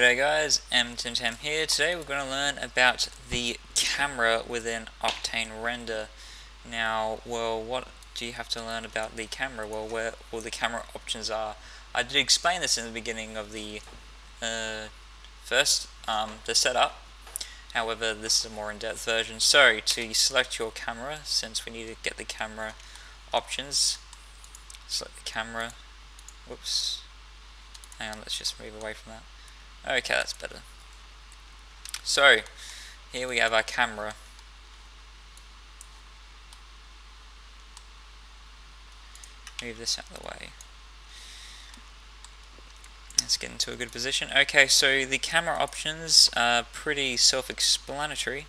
G'day guys, MTimTam here. Today we're going to learn about the camera within Octane Render. Now, well, what do you have to learn about the camera? Well, where all the camera options are. I did explain this in the beginning of the the setup. However, this is a more in-depth version. So, to select your camera, since we need to get the camera options, select the camera. Whoops. Hang on, let's just move away from that. Okay, that's better. So, here we have our camera. Move this out of the way. Let's get into a good position. Okay, so the camera options are pretty self-explanatory.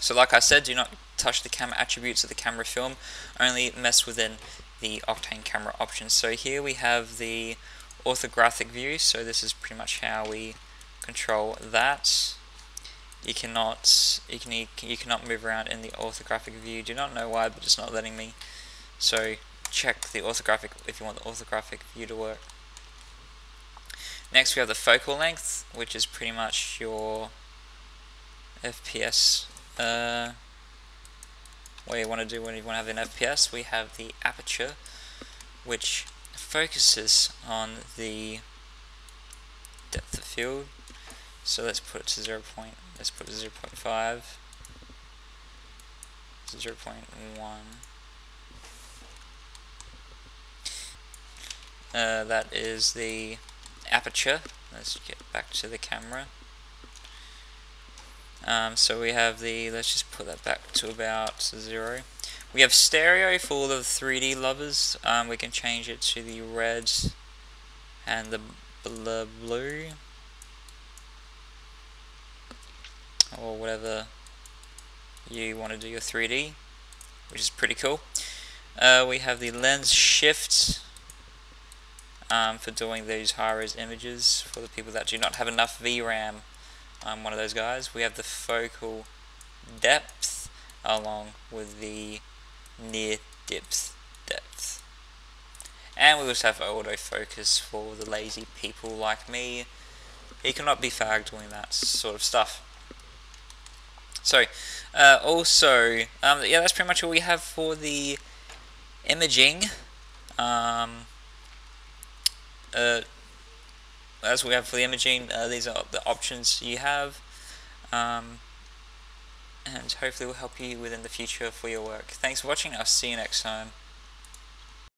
So like I said, do not touch the camera attributes of the camera film, only mess within the Octane camera options. So here we have the orthographic view, so this is pretty much how we control that. You cannot move around in the orthographic view. Do not know why, but it's not letting me. So check the orthographic if you want the orthographic view to work. Next we have the focal length, which is pretty much your FPS. What you want to do when you want to have an FPS, we have the aperture, which focuses on the depth of field. So let's put it to 0.5, 0.1. That is the aperture. Let's get back to the camera. So we have the, let's just put that back to about 0. We have stereo for all the 3D lovers. We can change it to the red and the blue, or whatever you want to do your 3D, which is pretty cool. We have the lens shift for doing these high-res images for the people that do not have enough VRAM. I'm one of those guys. We have the focal depth along with the near depth. And we also have autofocus for the lazy people like me. It cannot be fagged doing that sort of stuff. So, yeah, that's pretty much all we have for the imaging. As we have for the imaging, these are the options you have, and hopefully will help you within the future for your work. Thanks for watching, I'll see you next time.